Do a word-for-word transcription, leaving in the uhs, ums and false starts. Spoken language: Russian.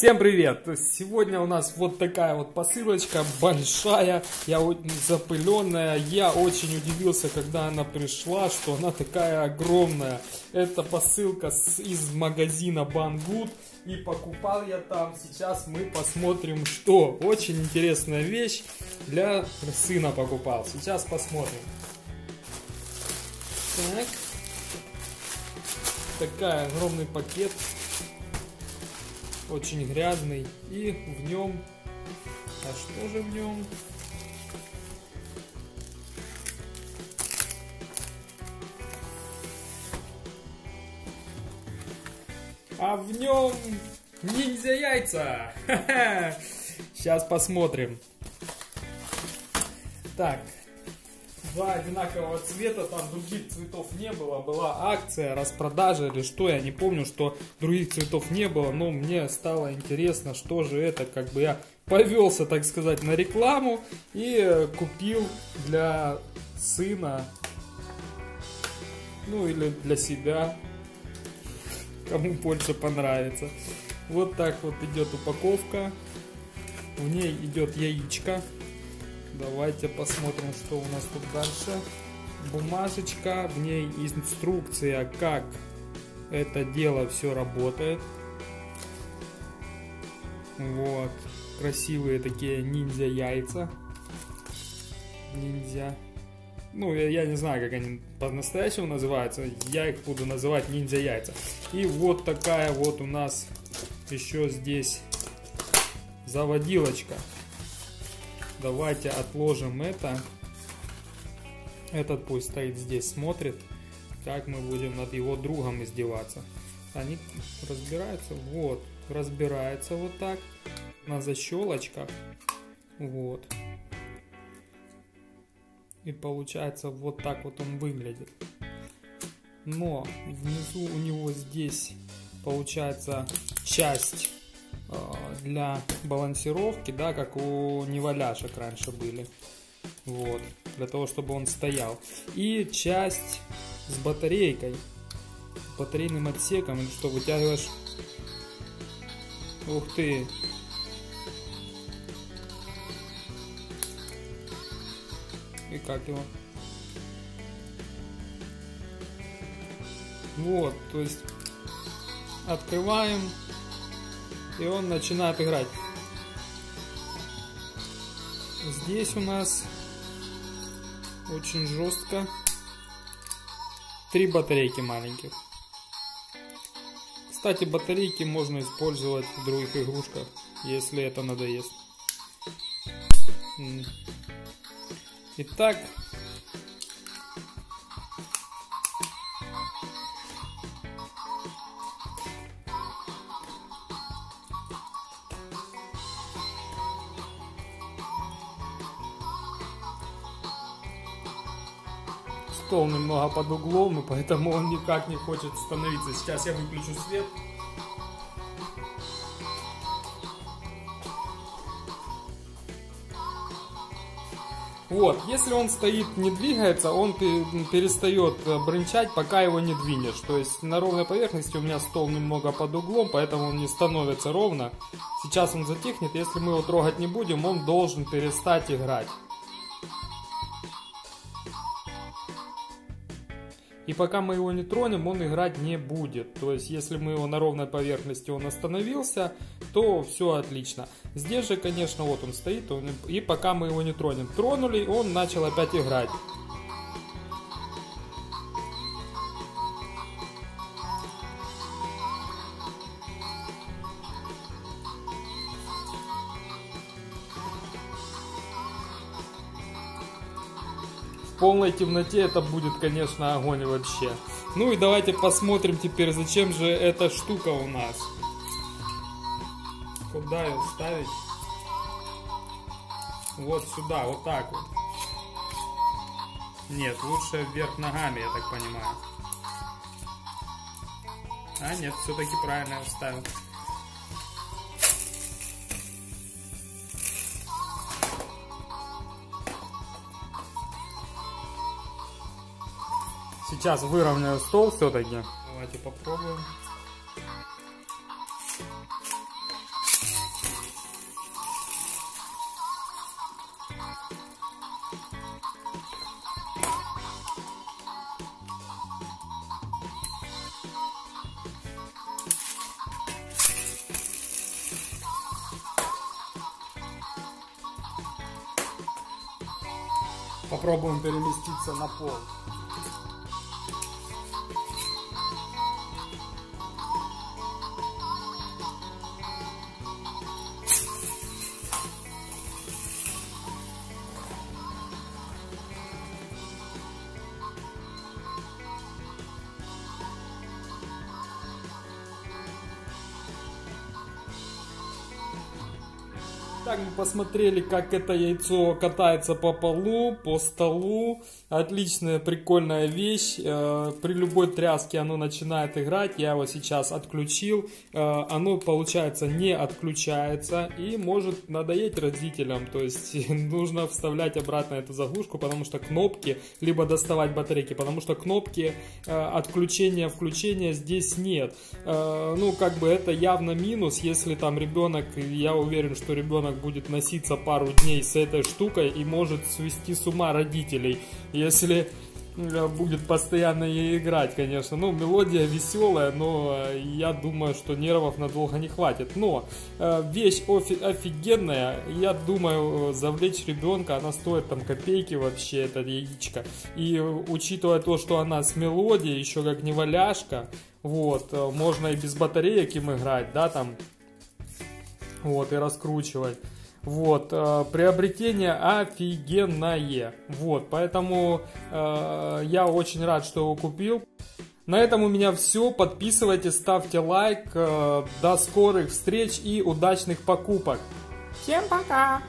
Всем привет! Сегодня у нас вот такая вот посылочка, большая, я запыленная. Я очень удивился, когда она пришла, что она такая огромная. Это посылка с, из магазина Banggood. И покупал я там. Сейчас мы посмотрим, что. Очень интересная вещь. Для сына покупал. Сейчас посмотрим. Так. Такая огромный пакет. Очень грязный. И в нем... А что же в нем? А в нем ниндзя яйца. Ха-ха. Сейчас посмотрим. Так. Два одинакового цвета, там других цветов не было, была акция, распродажа или что, я не помню, что других цветов не было, но мне стало интересно, что же это, как бы я повелся, так сказать, на рекламу и купил для сына, ну или для себя, кому больше понравится. Вот так вот идет упаковка, в ней идет яичко. Давайте посмотрим, что у нас тут дальше. Бумажечка, в ней инструкция, как это дело все работает. Вот, красивые такие ниндзя яйца. Ниндзя. Ну, я, я не знаю, как они по-настоящему называются. Я их буду называть ниндзя яйца. И вот такая вот у нас еще здесь заводилочка. Давайте отложим это. Этот пусть стоит здесь, смотрит, как мы будем над его другом издеваться. Они разбираются, вот, разбираются вот так, на защелочках, вот. И получается вот так вот он выглядит. Но внизу у него здесь получается часть для балансировки, да, как у неваляшек раньше были, вот, для того, чтобы он стоял. И часть с батарейкой, с батарейным отсеком, что вытягиваешь. Ух ты! И как его? Вот, то есть открываем. И он начинает играть. Здесь у нас очень жестко. Три батарейки маленьких. Кстати, батарейки можно использовать в других игрушках, если это надоест. Итак. Стол немного под углом, и поэтому он никак не хочет становиться. Сейчас я выключу свет. Вот, если он стоит, не двигается, он перестает бренчать, пока его не двинешь. То есть на ровной поверхности у меня стол немного под углом, поэтому он не становится ровно. Сейчас он затихнет, если мы его трогать не будем, он должен перестать играть. И пока мы его не тронем, он играть не будет. То есть, если мы его на ровной поверхности, он остановился, то все отлично. Здесь же, конечно, вот он стоит, он... и пока мы его не тронем. Тронули, он начал опять играть. В полной темноте это будет, конечно, огонь вообще. Ну и давайте посмотрим теперь, зачем же эта штука у нас. Куда ее ставить? Вот сюда, вот так вот. Нет, лучше вверх ногами, я так понимаю. А нет, все-таки правильно я вставил. Сейчас выровняю стол все-таки. Давайте попробуем. Попробуем переместиться на пол. Так, мы посмотрели, как это яйцо катается по полу, по столу. Отличная, прикольная вещь. При любой тряске оно начинает играть. Я его сейчас отключил. Оно, получается, не отключается и может надоесть родителям. То есть нужно вставлять обратно эту заглушку, потому что кнопки, либо доставать батарейки, потому что кнопки отключения, включения здесь нет. Ну, как бы это явно минус, если там ребенок, я уверен, что ребенок будет носиться пару дней с этой штукой и может свести с ума родителей, если будет постоянно ей играть, конечно. Ну, мелодия веселая, но я думаю, что нервов надолго не хватит. Но вещь офигенная, я думаю, завлечь ребенка, она стоит там копейки вообще, эта яичко. И учитывая то, что она с мелодией, еще как не валяшка, вот, можно и без батареек им играть, да, там. Вот, и раскручивать. Вот, э, приобретение офигенное. Вот, поэтому э, я очень рад, что его купил. На этом у меня все. Подписывайтесь, ставьте лайк. Э, до скорых встреч и удачных покупок. Всем пока!